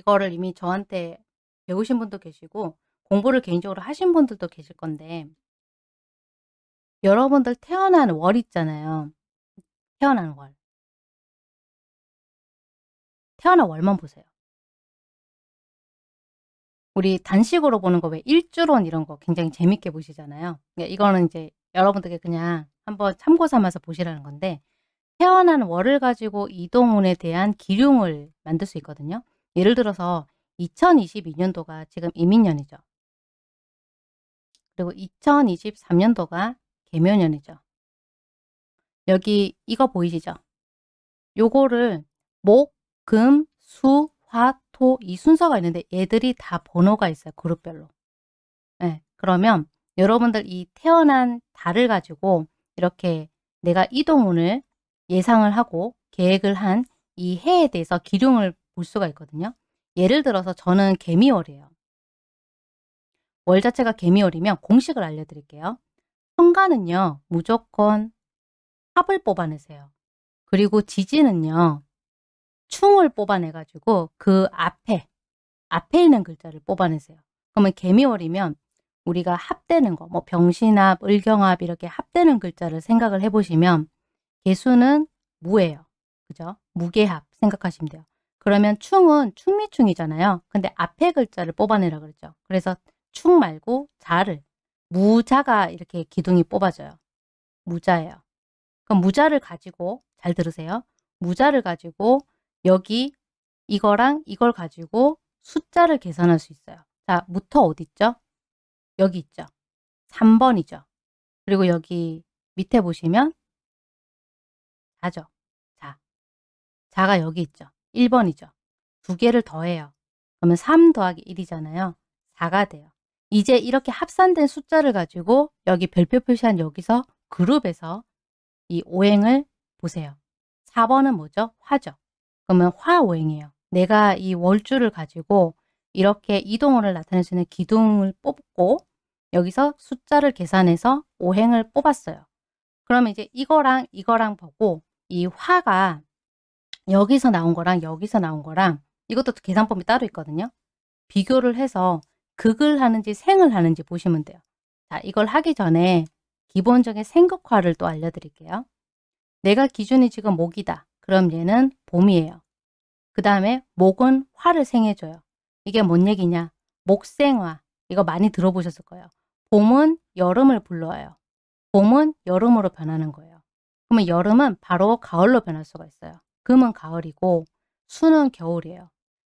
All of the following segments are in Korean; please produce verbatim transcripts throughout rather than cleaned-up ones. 이거를 이미 저한테 배우신 분도 계시고 공부를 개인적으로 하신 분들도 계실 건데, 여러분들 태어난 월 있잖아요. 태어난 월. 태어난 월만 보세요. 우리 단식으로 보는 거 왜 일주론 이런 거 굉장히 재밌게 보시잖아요. 이거는 이제 여러분들께 그냥 한번 참고 삼아서 보시라는 건데, 태어난 월을 가지고 이동운에 대한 기륭을 만들 수 있거든요. 예를 들어서 이천이십이 년도가 지금 이민년이죠. 그리고 이천이십삼 년도가 계묘년이죠. 여기 이거 보이시죠? 요거를 목, 금, 수, 화, 토 이 순서가 있는데 얘들이 다 번호가 있어요. 그룹별로. 네, 그러면 여러분들 이 태어난 달을 가지고 이렇게 내가 이동운을 예상을 하고 계획을 한 이 해에 대해서 기륭을 볼 수가 있거든요. 예를 들어서 저는 개미월이에요. 월 자체가 개미월이면 공식을 알려드릴게요. 천간은요 무조건 합을 뽑아내세요. 그리고 지지는요 충을 뽑아내가지고 그 앞에 앞에 있는 글자를 뽑아내세요. 그러면 개미월이면 우리가 합되는 거, 뭐 병신합, 을경합 이렇게 합되는 글자를 생각을 해보시면 개수는 무예요. 그죠? 무개합 생각하시면 돼요. 그러면 충은 충미충이잖아요. 근데 앞에 글자를 뽑아내라 그랬죠. 그래서 충 말고 자를, 무자가 이렇게 기둥이 뽑아져요. 무자예요. 그럼 무자를 가지고, 잘 들으세요. 무자를 가지고 여기 이거랑 이걸 가지고 숫자를 계산할 수 있어요. 자, 무터 어디 있죠? 여기 있죠. 삼 번이죠. 그리고 여기 밑에 보시면 자죠. 자, 자가 여기 있죠. 일 번이죠. 두 개를 더해요. 그러면 삼 더하기 일이잖아요. 사가 돼요. 이제 이렇게 합산된 숫자를 가지고 여기 별표 표시한 여기서 그룹에서 이 오행을 보세요. 사 번은 뭐죠? 화죠. 그러면 화 오행이에요. 내가 이 월주를 가지고 이렇게 이동운을 나타낼 수 있는 기둥을 뽑고 여기서 숫자를 계산해서 오행을 뽑았어요. 그러면 이제 이거랑 이거랑 보고 이 화가 여기서 나온 거랑 여기서 나온 거랑 이것도 계산법이 따로 있거든요. 비교를 해서 극을 하는지 생을 하는지 보시면 돼요. 자, 이걸 하기 전에 기본적인 생극화를 또 알려드릴게요. 내가 기준이 지금 목이다. 그럼 얘는 봄이에요. 그 다음에 목은 화를 생해줘요. 이게 뭔 얘기냐. 목생화. 이거 많이 들어보셨을 거예요. 봄은 여름을 불러와요. 봄은 여름으로 변하는 거예요. 그러면 여름은 바로 가을로 변할 수가 있어요. 금은 가을이고 수는 겨울이에요.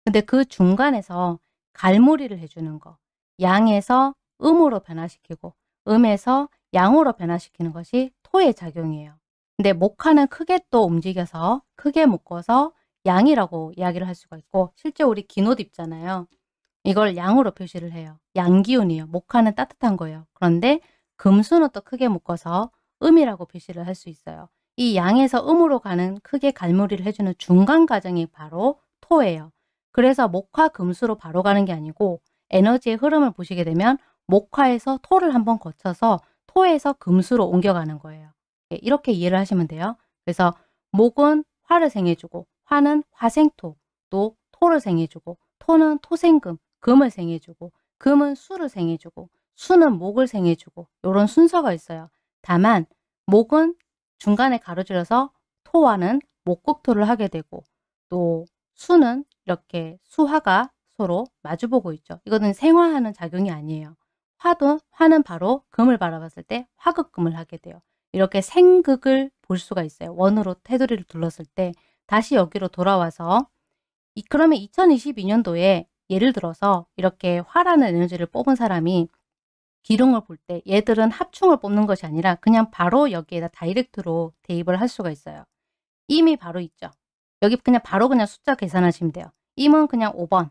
근데 그 중간에서 갈무리를 해주는 거, 양에서 음으로 변화시키고 음에서 양으로 변화시키는 것이 토의 작용이에요. 근데 목화는 크게 또 움직여서 크게 묶어서 양이라고 이야기를 할 수가 있고, 실제 우리 긴 옷 입잖아요. 이걸 양으로 표시를 해요. 양기운이에요. 목화는 따뜻한 거예요. 그런데 금수는 또 크게 묶어서 음이라고 표시를 할 수 있어요. 이 양에서 음으로 가는 크게 갈무리를 해주는 중간 과정이 바로 토예요. 그래서 목화 금수로 바로 가는 게 아니고 에너지의 흐름을 보시게 되면 목화에서 토를 한번 거쳐서 토에서 금수로 옮겨가는 거예요. 이렇게 이해를 하시면 돼요. 그래서 목은 화를 생해주고 화는 화생토, 또 토를 생해주고 토는 토생금, 금을 생해주고 금은 수를 생해주고 수는 목을 생해주고 이런 순서가 있어요. 다만 목은 중간에 가로질러서 토와는 목극토를 하게 되고 또 수는 이렇게 수화가 서로 마주보고 있죠. 이거는 생화하는 작용이 아니에요. 화도, 화는 바로 금을 바라봤을 때 화극금을 하게 돼요. 이렇게 생극을 볼 수가 있어요. 원으로 테두리를 둘렀을 때 다시 여기로 돌아와서 이, 그러면 이천이십이 년도에 예를 들어서 이렇게 화라는 에너지를 뽑은 사람이 기륭을 볼 때 얘들은 합충을 뽑는 것이 아니라 그냥 바로 여기에다 다이렉트로 대입을 할 수가 있어요. 임이 바로 있죠. 여기 그냥 바로 그냥 숫자 계산하시면 돼요. 임은 그냥 오 번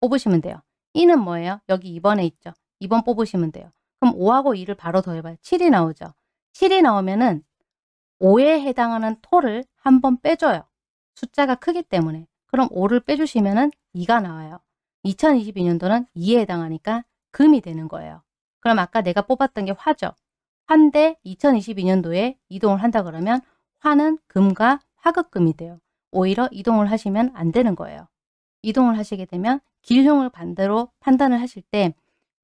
뽑으시면 돼요. 이는 뭐예요? 여기 이 번에 있죠. 이 번 뽑으시면 돼요. 그럼 오하고 이를 바로 더해봐요. 칠이 나오죠. 칠이 나오면은 오에 해당하는 토를 한번 빼줘요. 숫자가 크기 때문에. 그럼 오를 빼주시면은 이가 나와요. 이천이십이 년도는 이에 해당하니까 금이 되는 거예요. 그럼 아까 내가 뽑았던 게 화죠. 화인데 이천이십이 년도에 이동을 한다 그러면 화는 금과 화극금이 돼요. 오히려 이동을 하시면 안 되는 거예요. 이동을 하시게 되면 길흉을 반대로 판단을 하실 때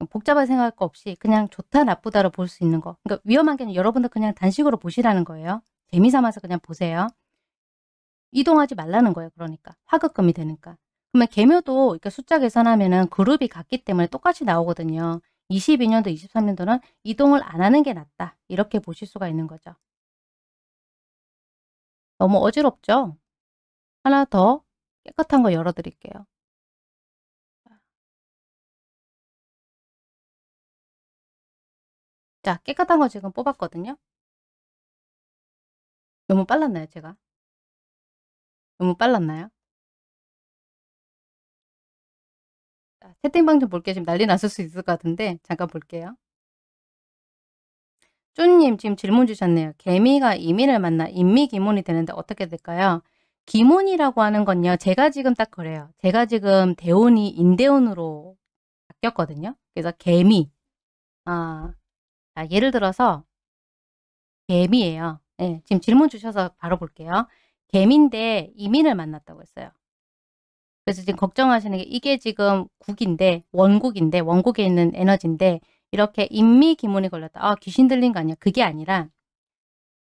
복잡하게 생각할 거 없이 그냥 좋다 나쁘다로 볼 수 있는 거. 그러니까 위험한 게 여러분들 그냥 단식으로 보시라는 거예요. 재미삼아서 그냥 보세요. 이동하지 말라는 거예요. 그러니까 화극금이 되니까. 그러면 계묘도 그러니까 숫자 계산하면은 그룹이 같기 때문에 똑같이 나오거든요. 이십이 년도, 이십삼 년도는 이동을 안 하는 게 낫다. 이렇게 보실 수가 있는 거죠. 너무 어지럽죠? 하나 더 깨끗한 거 열어드릴게요. 자, 깨끗한 거 지금 뽑았거든요. 너무 빨랐나요, 제가? 너무 빨랐나요? 자, 채팅방 좀 볼게요. 지금 난리 났을 수 있을 것 같은데 잠깐 볼게요. 쭈님 지금 질문 주셨네요. 개미가 이민을 만나 인미기문이 되는데 어떻게 될까요? 기문이라고 하는 건요. 제가 지금 딱 그래요. 제가 지금 대운이 인대운으로 바뀌었거든요. 그래서 개미. 아, 자, 예를 들어서 개미예요. 네, 지금 질문 주셔서 바로 볼게요. 개미인데 이민을 만났다고 했어요. 그래서 지금 걱정하시는 게 이게 지금 국인데 원국인데 원국에 있는 에너지인데 이렇게 인미기문이 걸렸다. 아, 귀신 들린 거 아니야. 그게 아니라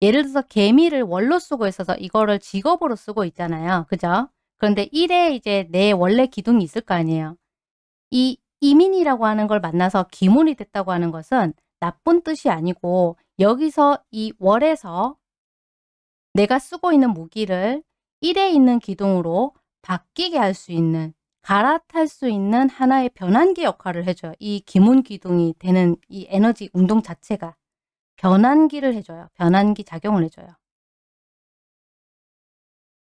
예를 들어서 개미를 월로 쓰고 있어서 이거를 직업으로 쓰고 있잖아요. 그죠? 그런데 일에 이제 내 원래 기둥이 있을 거 아니에요. 이 이민이라고 하는 걸 만나서 기문이 됐다고 하는 것은 나쁜 뜻이 아니고 여기서 이 월에서 내가 쓰고 있는 무기를 일에 있는 기둥으로 바뀌게 할 수 있는, 갈아탈 수 있는 하나의 변환기 역할을 해줘요. 이 기문 기둥이 되는 이 에너지 운동 자체가 변환기를 해줘요. 변환기 작용을 해줘요.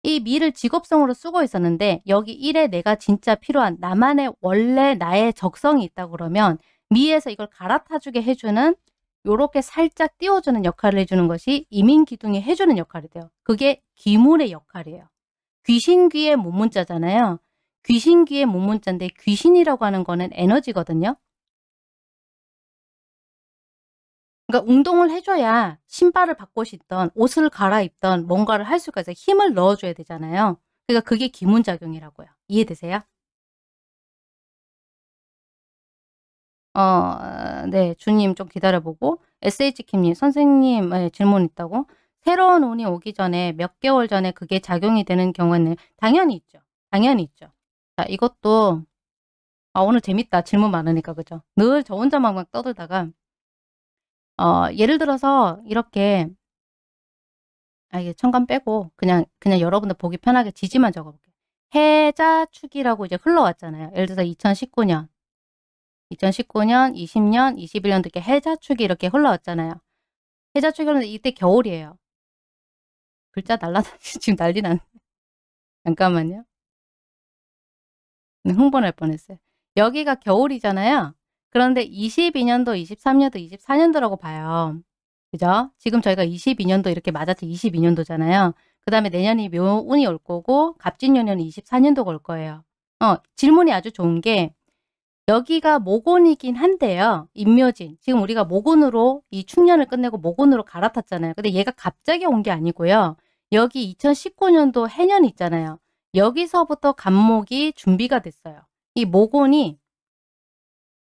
이 미를 직업성으로 쓰고 있었는데 여기 일에 내가 진짜 필요한 나만의 원래 나의 적성이 있다 그러면 미에서 이걸 갈아타주게 해주는 요렇게 살짝 띄워주는 역할을 해주는 것이 이민기둥이 해주는 역할이 돼요. 그게 기문의 역할이에요. 귀신귀의 문문자잖아요. 귀신귀의 문문자인데 귀신이라고 하는 거는 에너지거든요. 그러니까 운동을 해줘야 신발을 바꿔 신던 옷을 갈아입던 뭔가를 할 수가 있어요. 힘을 넣어줘야 되잖아요. 그러니까 그게 기문작용이라고요. 이해되세요? 어, 네, 주님 좀 기다려보고 에스에이치킴님 선생님 네, 질문 있다고? 새로운 운이 오기 전에 몇 개월 전에 그게 작용이 되는 경우에는 당연히 있죠. 당연히 있죠. 자, 이것도 아, 오늘 재밌다. 질문 많으니까 그죠? 늘 저 혼자 막 막 떠들다가 어, 예를 들어서 이렇게 아, 이게 천간 빼고 그냥 그냥 여러분들 보기 편하게 지지만 적어볼게요. 해자축이라고 이제 흘러왔잖아요. 예를 들어서 이천십구 년 이천십구 년, 이십 년, 이십일 년 이렇게 해자축이 이렇게 흘러왔잖아요. 해자축이 흘러왔는데 이때 겨울이에요. 글자 날라다니 지금 난리 났네. 잠깐만요. 흥분할 뻔했어요. 여기가 겨울이잖아요. 그런데 이십이 년도, 이십삼 년도, 이십사 년도라고 봐요. 그죠? 지금 저희가 이십이 년도 이렇게 맞아서 이십이 년도잖아요. 그 다음에 내년이 묘운이 올 거고 갑진년에는 이십사 년도가 올 거예요. 어, 질문이 아주 좋은 게 여기가 모곤이긴 한데요. 인묘진. 지금 우리가 모곤으로 이 충년을 끝내고 모곤으로 갈아탔잖아요. 근데 얘가 갑자기 온 게 아니고요. 여기 이천십구 년도 해년 있잖아요. 여기서부터 갑목이 준비가 됐어요. 이 모곤이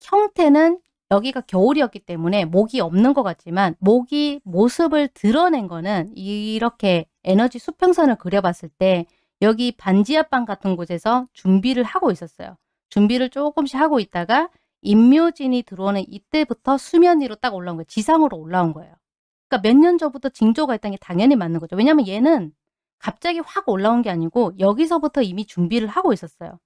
형태는 여기가 겨울이었기 때문에 목이 없는 것 같지만 목이 모습을 드러낸 거는 이렇게 에너지 수평선을 그려봤을 때 여기 반지하방 같은 곳에서 준비를 하고 있었어요. 준비를 조금씩 하고 있다가 인묘진이 들어오는 이때부터 수면 위로 딱 올라온 거예요. 지상으로 올라온 거예요. 그러니까 몇 년 전부터 징조가 있다는 게 당연히 맞는 거죠. 왜냐하면 얘는 갑자기 확 올라온 게 아니고 여기서부터 이미 준비를 하고 있었어요.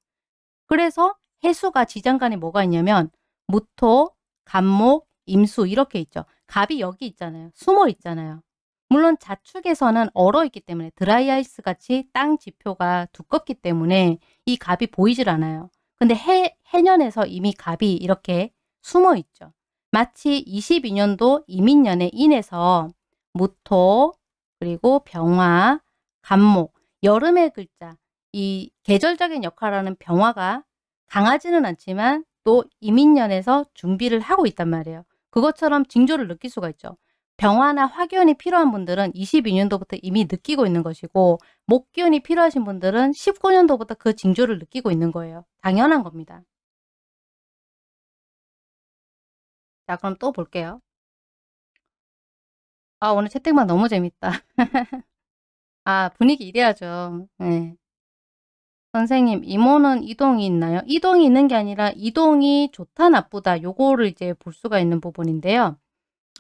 그래서 해수가 지장간에 뭐가 있냐면 무토, 갑목, 임수 이렇게 있죠. 갑이 여기 있잖아요. 숨어 있잖아요. 물론 자축에서는 얼어 있기 때문에 드라이아이스 같이 땅 지표가 두껍기 때문에 이 갑이 보이질 않아요. 근데 해, 해년에서 이미 갑이 이렇게 숨어 있죠. 마치 이십이 년도 이민년에 인해서 무토, 그리고 병화, 갑목, 여름의 글자, 이 계절적인 역할하는 병화가 강하지는 않지만 또 이민년에서 준비를 하고 있단 말이에요. 그것처럼 징조를 느낄 수가 있죠. 병화나 화기운이 필요한 분들은 이십이 년도부터 이미 느끼고 있는 것이고, 목기운이 필요하신 분들은 십구 년도부터 그 징조를 느끼고 있는 거예요. 당연한 겁니다. 자, 그럼 또 볼게요. 아, 오늘 채택방 너무 재밌다. 아, 분위기 이래야죠. 네. 선생님, 이모는 이동이 있나요? 이동이 있는 게 아니라 이동이 좋다 나쁘다 요거를 이제 볼 수가 있는 부분인데요.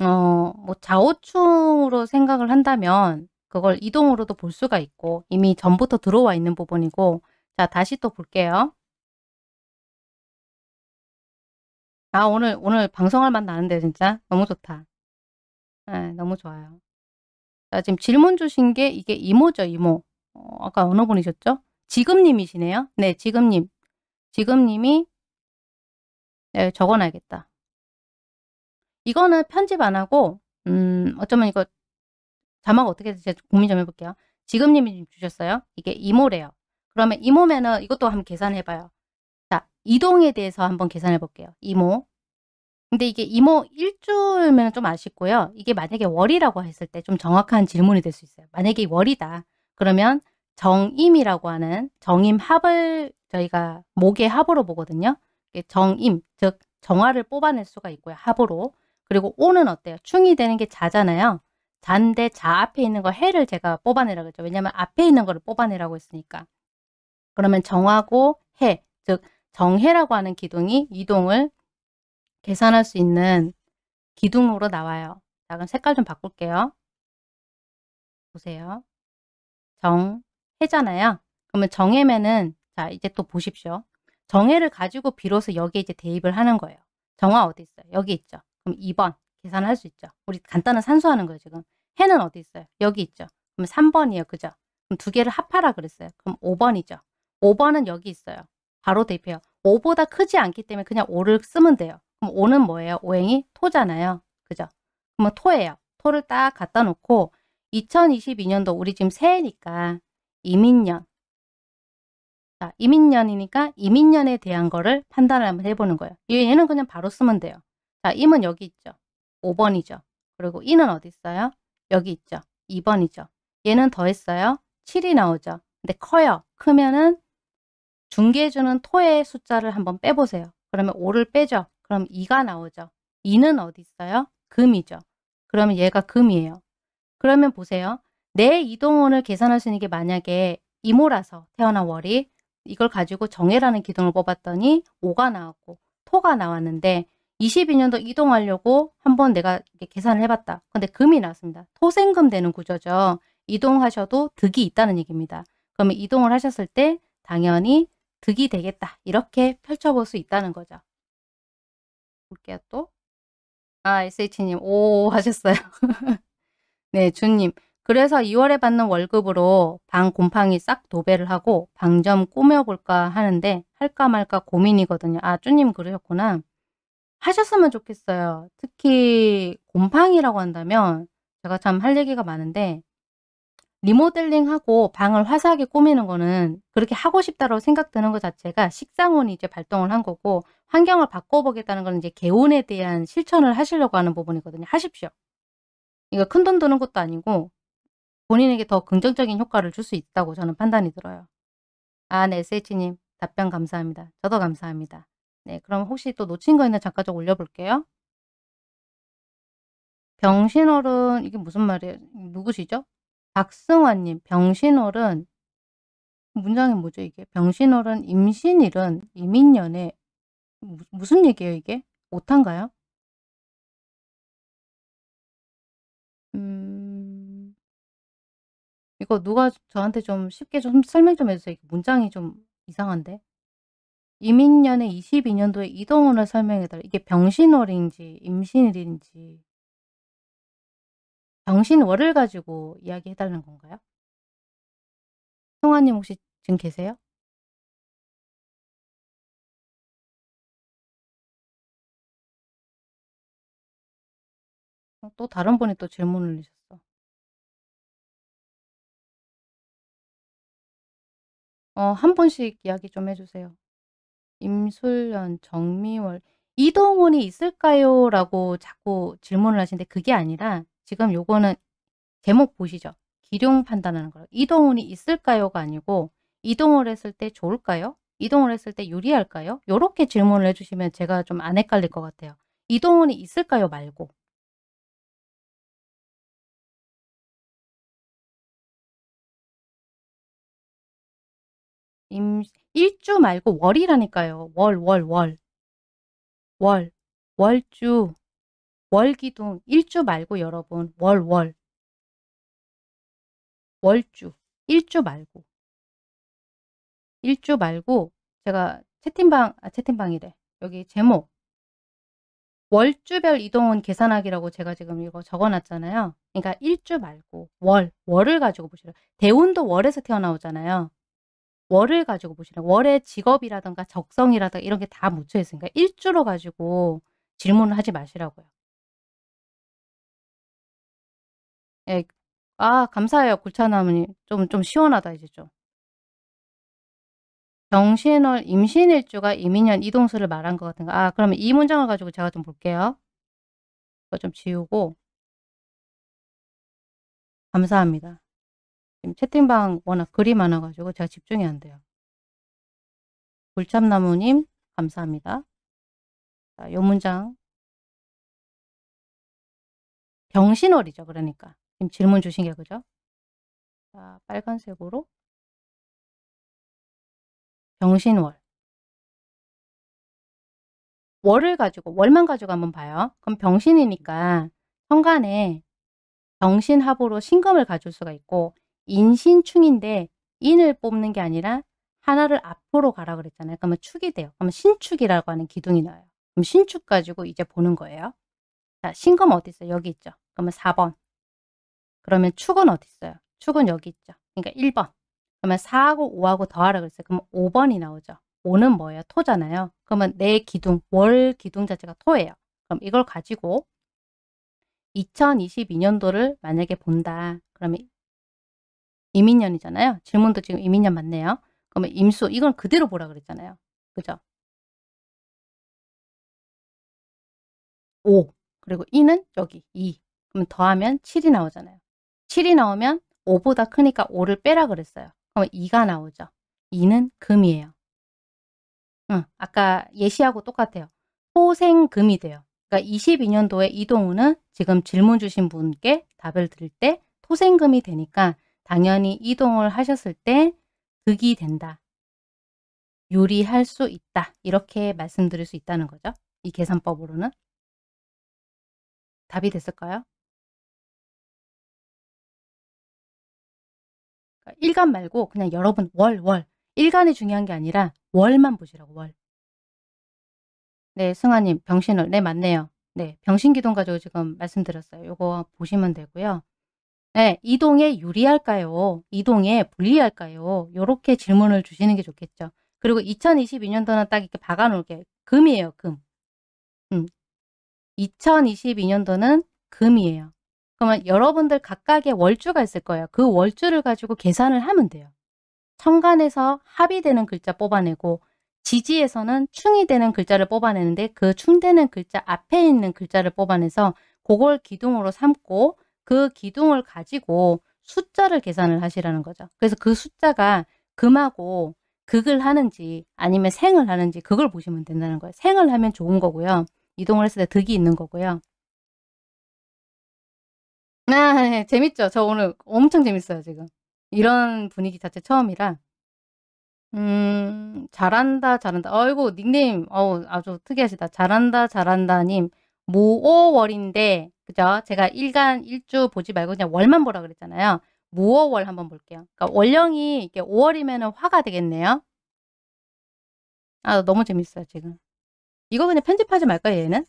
어, 뭐 좌우충으로 생각을 한다면 그걸 이동으로도 볼 수가 있고, 이미 전부터 들어와 있는 부분이고. 자, 다시 또 볼게요. 아, 오늘 오늘 방송할 맛 나는데 진짜 너무 좋다. 네, 너무 좋아요. 자, 지금 질문 주신 게 이게 이모죠, 이모. 어, 아까 어느 분이셨죠? 지금님이시네요. 네, 지금님. 지금님이, 네, 적어놔야겠다. 이거는 편집 안 하고, 음, 어쩌면 이거 자막 어떻게 해서 제가 고민 좀 해볼게요. 지금님이 주셨어요. 이게 이모래요. 그러면 이모면은 이것도 한번 계산해봐요. 자, 이동에 대해서 한번 계산해볼게요. 이모. 근데 이게 이모 일주면 좀 아쉽고요. 이게 만약에 월이라고 했을 때 좀 정확한 질문이 될 수 있어요. 만약에 월이다. 그러면 정임이라고 하는 정임 합을 저희가 목의 합으로 보거든요. 정임, 즉 정화를 뽑아낼 수가 있고요. 합으로. 그리고 오는 어때요? 충이 되는 게 자잖아요. 잔데 자 앞에 있는 거 해를 제가 뽑아내라고 했죠. 왜냐하면 앞에 있는 거를 뽑아내라고 했으니까. 그러면 정하고 해, 즉 정해라고 하는 기둥이 이동을 계산할 수 있는 기둥으로 나와요. 자, 그럼 색깔 좀 바꿀게요. 보세요. 정, 해잖아요. 그러면 정해면은, 자, 이제 또 보십시오. 정해를 가지고 비로소 여기에 이제 대입을 하는 거예요. 정화 어디 있어요? 여기 있죠. 그럼 이 번 계산할 수 있죠. 우리 간단한 산수하는 거예요, 지금. 해는 어디 있어요? 여기 있죠. 그럼 삼 번이에요. 그죠? 그럼 두 개를 합하라 그랬어요. 그럼 오 번이죠. 오 번은 여기 있어요. 바로 대입해요. 오보다 크지 않기 때문에 그냥 오를 쓰면 돼요. 그럼 오는 뭐예요? 오행이 토잖아요. 그죠? 그럼 토예요. 토를 딱 갖다 놓고 이천이십이 년도, 우리 지금 새해니까 이민년. 자, 이민년이니까 이민년에 대한 거를 판단을 한번 해보는 거예요. 얘는 그냥 바로 쓰면 돼요. 자, 임은 여기 있죠. 오 번이죠. 그리고 이는 어디 있어요? 여기 있죠. 이 번이죠. 얘는 더했어요. 칠이 나오죠. 근데 커요. 크면은 중개해주는 토의 숫자를 한번 빼보세요. 그러면 오를 빼죠. 그럼 이가 나오죠. 이는 어디 있어요? 금이죠. 그러면 얘가 금이에요. 그러면 보세요. 내 이동운을 계산할 수 있는 게 만약에 이모라서 태어난 월이 이걸 가지고 정해라는 기둥을 뽑았더니 오가 나왔고 토가 나왔는데 이십이 년도 이동하려고 한번 내가 계산을 해봤다. 근데 금이 나왔습니다. 토생금 되는 구조죠. 이동하셔도 득이 있다는 얘기입니다. 그러면 이동을 하셨을 때 당연히 득이 되겠다. 이렇게 펼쳐볼 수 있다는 거죠. 볼게요, 또. 아, 에스에이치님, 오 하셨어요. 네, 준님. 그래서 이월에 받는 월급으로 방 곰팡이 싹 도배를 하고 방 좀 꾸며볼까 하는데 할까 말까 고민이거든요. 아, 쭈님 그러셨구나. 하셨으면 좋겠어요. 특히 곰팡이라고 한다면 제가 참 할 얘기가 많은데, 리모델링하고 방을 화사하게 꾸미는 거는 그렇게 하고 싶다고 생각드는 것 자체가 식상운이 이제 발동을 한 거고, 환경을 바꿔보겠다는 건 이제 개운에 대한 실천을 하시려고 하는 부분이거든요. 하십시오. 이거 큰돈 드는 것도 아니고 본인에게 더 긍정적인 효과를 줄 수 있다고 저는 판단이 들어요. 아, 네, 에스에이치님 답변 감사합니다. 저도 감사합니다. 네, 그럼 혹시 또 놓친 거 있나 잠깐 좀 올려볼게요. 병신월은 이게 무슨 말이에요? 누구시죠? 박승환님, 병신월은 문장이 뭐죠 이게? 병신월은 임신일은 이민년에 무슨 얘기예요 이게? 오탄가요? 음, 이거 누가 저한테 좀 쉽게 좀 설명 좀 해주세요. 문장이 좀 이상한데. 이민년에 이십이 년도에 이동운을 설명해달라. 이게 병신월인지 임신일인지. 병신월을 가지고 이야기해달라는 건가요? 성화님 혹시 지금 계세요? 또 다른 분이 또 질문을 주셨어. 어, 한 분씩 이야기 좀 해주세요. 임술년, 정미월, 이동운이 있을까요? 라고 자꾸 질문을 하시는데, 그게 아니라 지금 요거는 제목 보시죠. 기룡 판단하는 거예요. 이동운이 있을까요가 아니고 이동을 했을 때 좋을까요? 이동을 했을 때 유리할까요? 요렇게 질문을 해주시면 제가 좀 안 헷갈릴 것 같아요. 이동운이 있을까요 말고. 임, 일주 말고 월이라니까요. 월, 월, 월. 월, 월주, 월기둥, 일주 말고 여러분. 월, 월. 월주, 일주 말고. 일주 말고 제가 채팅방, 아 채팅방이래. 여기 제목. 월주별 이동운 계산하기라고 제가 지금 이거 적어놨잖아요. 그러니까 일주 말고 월, 월을 가지고 보시라. 대운도 월에서 태어나오잖아요. 월을 가지고 보시라. 월의 직업이라든가 적성이라든가 이런 게 다 묻혀 있으니까 일주로 가지고 질문을 하지 마시라고요. 예, 아 감사해요. 굴차나무님. 좀, 좀 시원하다 이제 좀. 정신월 임신일주가 임인년 이동수를 말한 것 같은가. 아 그러면 이 문장을 가지고 제가 좀 볼게요. 이거 좀 지우고. 감사합니다. 지금 채팅방 워낙 글이 많아가지고 제가 집중이 안 돼요. 불참나무님 감사합니다. 자, 요 문장. 병신월이죠. 그러니까 지금 질문 주신 게 그죠? 자, 빨간색으로. 병신월. 월을 가지고, 월만 가지고 한번 봐요. 그럼 병신이니까 천간에 병신합으로 신금을 가질 수가 있고 인신충인데 인을 뽑는 게 아니라 하나를 앞으로 가라 그랬잖아요. 그러면 축이 돼요. 그러면 신축이라고 하는 기둥이 나와요. 그럼 신축 가지고 이제 보는 거예요. 자, 신금 어디 있어요? 여기 있죠. 그러면 사 번. 그러면 축은 어디 있어요? 축은 여기 있죠. 그러니까 일 번. 그러면 사하고 오하고 더하라 그랬어요. 그럼 오 번이 나오죠. 오는 뭐예요? 토잖아요. 그러면 내 기둥, 월 기둥 자체가 토예요. 그럼 이걸 가지고 이천이십이 년도를 만약에 본다. 그러면 임인년이잖아요. 질문도 지금 임인년 맞네요. 그러면 임수, 이건 그대로 보라 그랬잖아요. 그죠? 오, 그리고 이는 여기 이. 그럼 더하면 칠이 나오잖아요. 칠이 나오면 오보다 크니까 오를 빼라 그랬어요. 그러면 이가 나오죠. 이는 금이에요. 응, 아까 예시하고 똑같아요. 토생금이 돼요. 그러니까 이십이 년도에 이동운은 지금 질문 주신 분께 답을 드릴 때 토생금이 되니까 당연히 이동을 하셨을 때 득이 된다. 유리할 수 있다. 이렇게 말씀드릴 수 있다는 거죠. 이 계산법으로는. 답이 됐을까요? 일간 말고 그냥 여러분 월, 월. 일간이 중요한 게 아니라 월만 보시라고 월. 네, 승아님 병신월. 네, 맞네요. 네, 병신기동 가지고 지금 말씀드렸어요. 요거 보시면 되고요. 네, 이동에 유리할까요? 이동에 불리할까요? 요렇게 질문을 주시는 게 좋겠죠. 그리고 이천이십이 년도는 딱 이렇게 박아놓을게요. 금이에요, 금. 음. 이천이십이 년도는 금이에요. 그러면 여러분들 각각의 월주가 있을 거예요. 그 월주를 가지고 계산을 하면 돼요. 천간에서 합이 되는 글자 뽑아내고 지지에서는 충이 되는 글자를 뽑아내는데 그 충되는 글자 앞에 있는 글자를 뽑아내서 그걸 기둥으로 삼고 그 기둥을 가지고 숫자를 계산을 하시라는 거죠. 그래서 그 숫자가 금하고 극을 하는지 아니면 생을 하는지 그걸 보시면 된다는 거예요. 생을 하면 좋은 거고요. 이동을 했을 때 득이 있는 거고요. 아, 네, 재밌죠? 저 오늘 엄청 재밌어요, 지금. 이런 분위기 자체 처음이라. 음, 잘한다, 잘한다. 어이구, 닉네임, 어우, 아주 특이하시다. 잘한다, 잘한다님. 무오월인데, 그죠? 제가 일간, 일주 보지 말고 그냥 월만 보라 그랬잖아요. 무오월 한번 볼게요. 그러니까 월령이 이렇게 오월이면 화가 되겠네요. 아, 너무 재밌어요, 지금. 이거 그냥 편집하지 말까요, 얘는?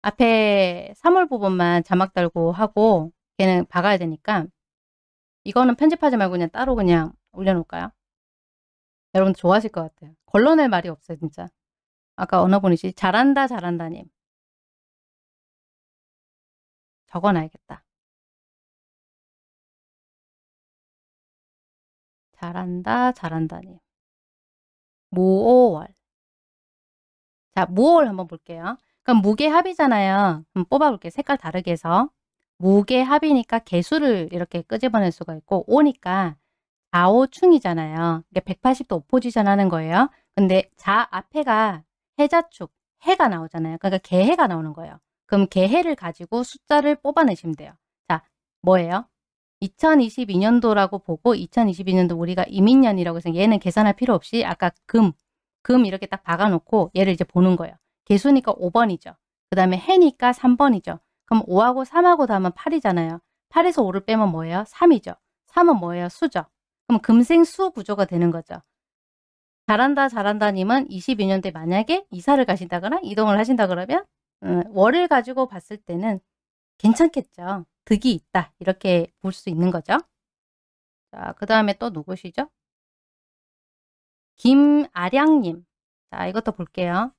앞에 삼월 부분만 자막 달고 하고 걔는 박아야 되니까 이거는 편집하지 말고 그냥 따로 그냥 올려놓을까요? 여러분 좋아하실 것 같아요. 걸러낼 말이 없어요 진짜. 아까 언어본이시 잘한다 잘한다님. 적어놔야겠다. 잘한다 잘한다님. 무오월. 자 무오월 한번 볼게요. 그럼 무게 합이잖아요. 한번 뽑아볼게요. 색깔 다르게 해서. 무게 합이니까 개수를 이렇게 끄집어낼 수가 있고 오니까 좌오충이잖아요. 이게 백팔십 도 오포지션 하는 거예요. 근데 자 앞에가 해자축, 해가 나오잖아요. 그러니까 개해가 나오는 거예요. 그럼 개해를 가지고 숫자를 뽑아내시면 돼요. 자, 뭐예요? 이천이십이 년도라고 보고 이천이십이 년도 우리가 이민년이라고 해서 얘는 계산할 필요 없이 아까 금, 금 이렇게 딱 박아놓고 얘를 이제 보는 거예요. 개수니까 오 번이죠. 그 다음에 해니까 삼 번이죠. 그럼 오하고 삼하고 다하면 팔이잖아요. 팔에서 오를 빼면 뭐예요? 삼이죠. 삼은 뭐예요? 수죠. 그럼 금생수 구조가 되는 거죠. 잘한다 잘한다 님은 이십이 년대 만약에 이사를 가신다거나 이동을 하신다 그러면 음, 월을 가지고 봤을 때는 괜찮겠죠. 득이 있다. 이렇게 볼 수 있는 거죠. 자, 그 다음에 또 누구시죠? 김아량님. 자, 이것도 볼게요.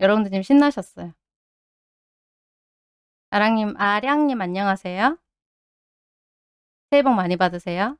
여러분들 지금 신나셨어요. 아량님, 아량님 안녕하세요. 새해 복 많이 받으세요.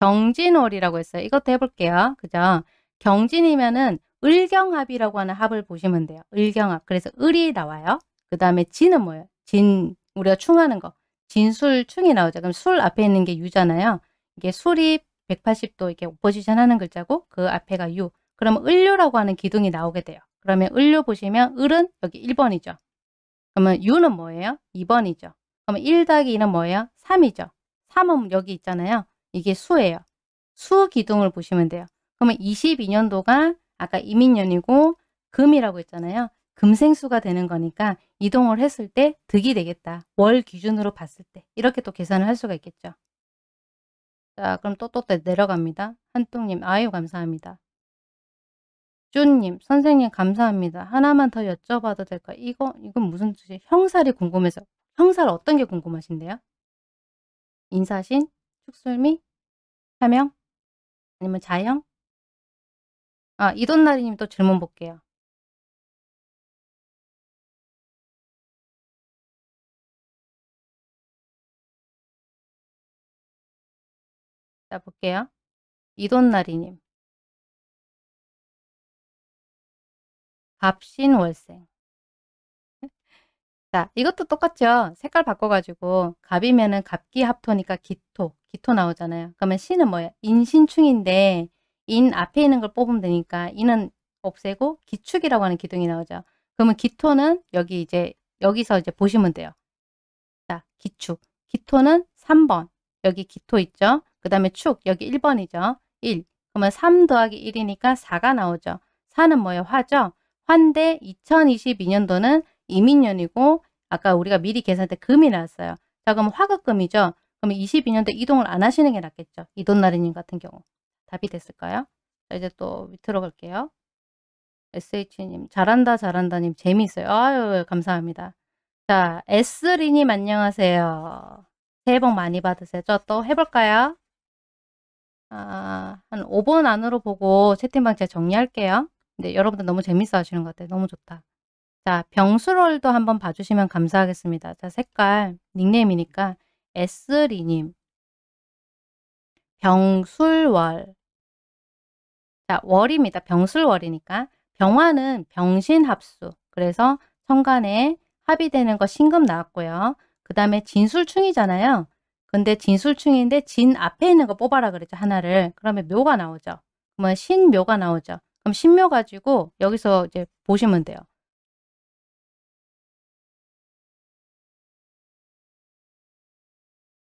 경진월이라고 했어요. 이것도 해볼게요. 그죠? 경진이면은 을경합이라고 하는 합을 보시면 돼요. 을경합. 그래서 을이 나와요. 그 다음에 진은 뭐예요? 진, 우리가 충하는 거. 진술충이 나오죠. 그럼 술 앞에 있는 게 유잖아요. 이게 술이 백팔십 도 이렇게 오포지션 하는 글자고 그 앞에가 유. 그러면 을유라고 하는 기둥이 나오게 돼요. 그러면 을유 보시면 을은 여기 일 번이죠. 그러면 유는 뭐예요? 이 번이죠. 그러면 일 더하기 이는 뭐예요? 삼이죠. 삼은 여기 있잖아요. 이게 수예요. 수 기둥을 보시면 돼요. 그러면 이십이 년도가 아까 이민년이고 금이라고 했잖아요. 금생수가 되는 거니까 이동을 했을 때 득이 되겠다. 월 기준으로 봤을 때. 이렇게 또 계산을 할 수가 있겠죠. 자, 그럼 또 또 내려갑니다. 한뚱님, 아유 감사합니다. 쭈님, 선생님 감사합니다. 하나만 더 여쭤봐도 될까요? 이거, 이건 무슨 뜻이에요? 형살이 궁금해서. 형살 어떤 게 궁금하신데요? 인사신, 축술미, 사명, 아니면 자형? 아, 이돈나리님 또 질문 볼게요. 자, 볼게요. 이돈나리님. 갑신월생. 자, 이것도 똑같죠. 색깔 바꿔가지고 갑이면은 갑기 합토니까 기토, 기토 나오잖아요. 그러면 신은 뭐예요? 인신충인데 인 앞에 있는 걸 뽑으면 되니까 인은 없애고 기축이라고 하는 기둥이 나오죠. 그러면 기토는 여기 이제 여기서 이제 보시면 돼요. 자, 기축. 기토는 삼 번. 여기 기토 있죠. 그 다음에 축. 여기 일 번이죠. 일. 그러면 삼 더하기 일이니까 사가 나오죠. 사는 뭐예요? 화죠. 환대 이천이십이 년도는 이민년이고 아까 우리가 미리 계산할 때 금이 나왔어요. 자, 그럼 화극금이죠. 그러면 이십이 년도 이동을 안 하시는 게 낫겠죠. 이돈나리님 같은 경우. 답이 됐을까요? 자, 이제 또 밑으로 갈게요. 에스에이치님, 잘한다 잘한다님 재미있어요. 아유 감사합니다. 자, 에스리님 안녕하세요. 새해 복 많이 받으세요. 저 또 해볼까요? 아, 한 오 번 안으로 보고 채팅방 제가 정리할게요. 근데 여러분들 너무 재밌어 하시는 것 같아요. 너무 좋다. 자, 병술월도 한번 봐주시면 감사하겠습니다. 자, 색깔 닉네임이니까 에스리님. 병술월. 자, 월입니다. 병술월이니까. 병화는 병신합수. 그래서 천간에 합이 되는 거 신금 나왔고요. 그 다음에 진술충이잖아요. 근데 진술충인데 진 앞에 있는 거 뽑아라 그랬죠. 하나를. 그러면 묘가 나오죠. 그러면 신묘가 나오죠. 그럼 신묘 가지고 여기서 이제 보시면 돼요.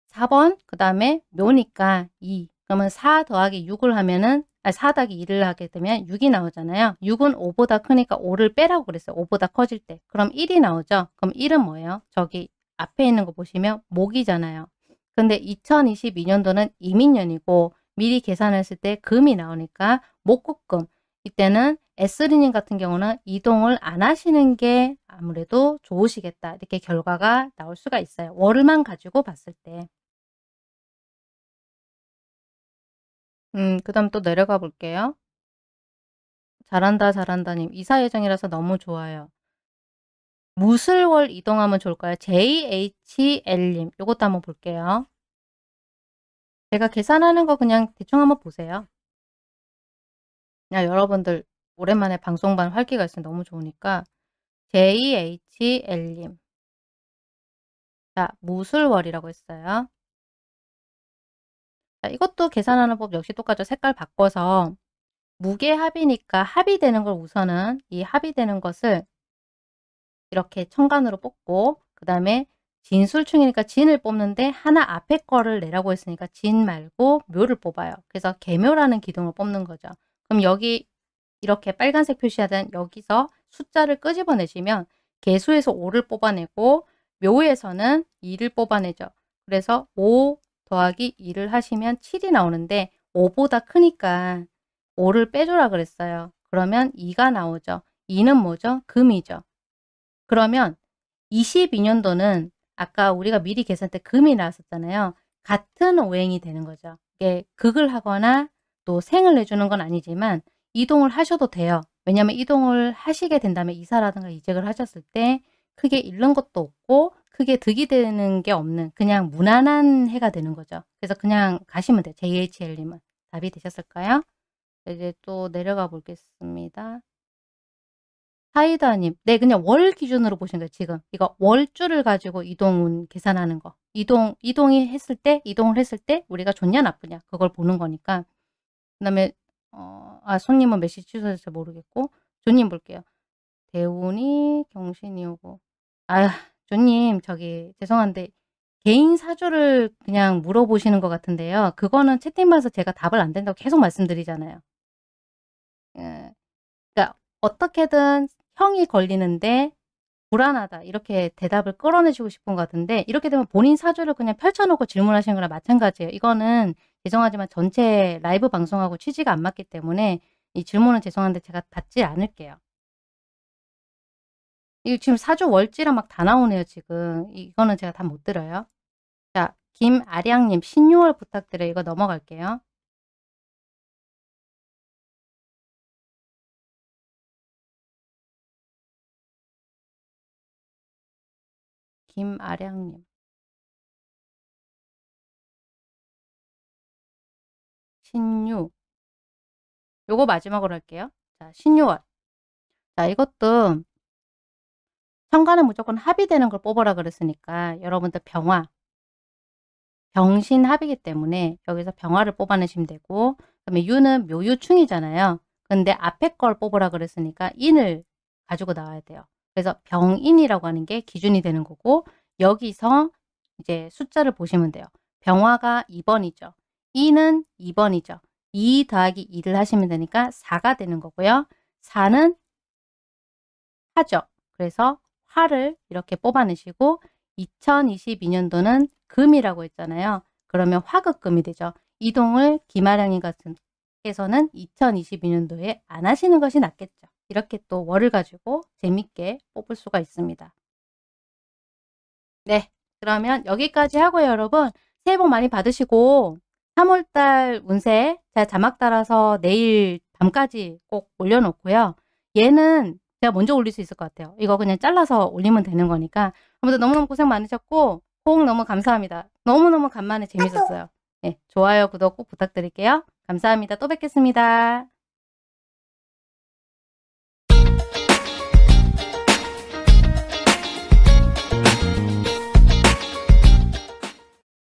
사 번, 그 다음에 묘니까 이. 그러면 사 더하기 육을 하면은, 아, 사 더하기 이를 하게 되면 육이 나오잖아요. 육은 오보다 크니까 오를 빼라고 그랬어요. 오보다 커질 때. 그럼 일이 나오죠. 그럼 일은 뭐예요? 저기 앞에 있는 거 보시면 목이잖아요. 근데 이천이십이 년도는 이민년이고 미리 계산했을 때 금이 나오니까 목국금. 이때는 에스리님 같은 경우는 이동을 안 하시는 게 아무래도 좋으시겠다. 이렇게 결과가 나올 수가 있어요. 월만 가지고 봤을 때. 음, 그 다음 또 내려가 볼게요. 잘한다 잘한다님. 이사 예정이라서 너무 좋아요. 무술월 이동하면 좋을까요? 제이에이치엘님. 요것도 한번 볼게요. 제가 계산하는 거 그냥 대충 한번 보세요. 그냥 여러분들 오랜만에 방송반 활기가 있으니 너무 좋으니까. 제이에이치엘님. 자, 무술월이라고 했어요. 자, 이것도 계산하는 법 역시 똑같죠. 색깔 바꿔서 무게 합이니까 합이 되는 걸 우선은 이 합이 되는 것을 이렇게 천간으로 뽑고, 그 다음에 진술충이니까 진을 뽑는데 하나 앞에 거를 내라고 했으니까 진 말고 묘를 뽑아요. 그래서 계묘라는 기둥을 뽑는 거죠. 그럼 여기 이렇게 빨간색 표시하던 여기서 숫자를 끄집어내시면 계수에서 오를 뽑아내고 묘에서는 이를 뽑아내죠. 그래서 오 더하기 이를 하시면 칠이 나오는데 오보다 크니까 오를 빼주라 그랬어요. 그러면 이가 나오죠. 이는 뭐죠? 금이죠. 그러면 이십이 년도는 아까 우리가 미리 계산 때 금이 나왔었잖아요. 같은 오행이 되는 거죠. 이게 극을 하거나 또 생을 내주는 건 아니지만 이동을 하셔도 돼요. 왜냐하면 이동을 하시게 된다면 이사라든가 이직을 하셨을 때 크게 잃는 것도 없고 크게 득이 되는 게 없는 그냥 무난한 해가 되는 거죠. 그래서 그냥 가시면 돼요. 제이에이치엘님은 답이 되셨을까요? 이제 또 내려가 보겠습니다. 사이다님, 네, 그냥 월 기준으로 보신 거예요, 지금. 이거 월주를 가지고 이동운 계산하는 거. 이동, 이동이 했을 때, 이동을 했을 때 우리가 좋냐, 나쁘냐. 그걸 보는 거니까. 그 다음에, 어, 아, 손님은 몇 시 취소해서 모르겠고. 조님 볼게요. 대운이 경신이 오고. 아, 조님, 저기, 죄송한데, 개인 사주를 그냥 물어보시는 것 같은데요. 그거는 채팅방에서 제가 답을 안 된다고 계속 말씀드리잖아요. 예. 그러니까, 어떻게든, 형이 걸리는데 불안하다 이렇게 대답을 끌어내시고 싶은 것 같은데 이렇게 되면 본인 사주를 그냥 펼쳐놓고 질문하시는 거랑 마찬가지예요. 이거는 죄송하지만 전체 라이브 방송하고 취지가 안 맞기 때문에 이 질문은 죄송한데 제가 받지 않을게요. 이거 지금 사주 월지랑 막 다 나오네요. 지금 이거는 제가 다 못 들어요. 자, 김아량님 신유월 부탁드려요. 이거 넘어갈게요. 김아량님. 신유. 요거 마지막으로 할게요. 자, 신유월. 자, 이것도 천간은 무조건 합이 되는 걸 뽑으라 그랬으니까 여러분들 병화. 병신 합이기 때문에 여기서 병화를 뽑아내시면 되고, 그다음에 유는 묘유충이잖아요. 근데 앞에 걸 뽑으라 그랬으니까 인을 가지고 나와야 돼요. 그래서 병인이라고 하는 게 기준이 되는 거고, 여기서 이제 숫자를 보시면 돼요. 병화가 이 번이죠. 이는 이 번이죠. 이 더하기 이를 하시면 되니까 사가 되는 거고요. 사는 화죠. 그래서 화를 이렇게 뽑아내시고, 이천이십이 년도는 금이라고 했잖아요. 그러면 화극금이 되죠. 이동을 김아량님 같은 께서는 이천이십이 년도에 안 하시는 것이 낫겠죠. 이렇게 또 월을 가지고 재밌게 뽑을 수가 있습니다. 네, 그러면 여기까지 하고요. 여러분 새해 복 많이 받으시고 삼월달 운세 제가 자막 따라서 내일 밤까지 꼭 올려놓고요. 얘는 제가 먼저 올릴 수 있을 것 같아요. 이거 그냥 잘라서 올리면 되는 거니까. 아무튼 너무너무 고생 많으셨고 호응 너무 감사합니다. 너무너무 간만에 재밌었어요. 네, 좋아요 구독 꼭 부탁드릴게요. 감사합니다. 또 뵙겠습니다.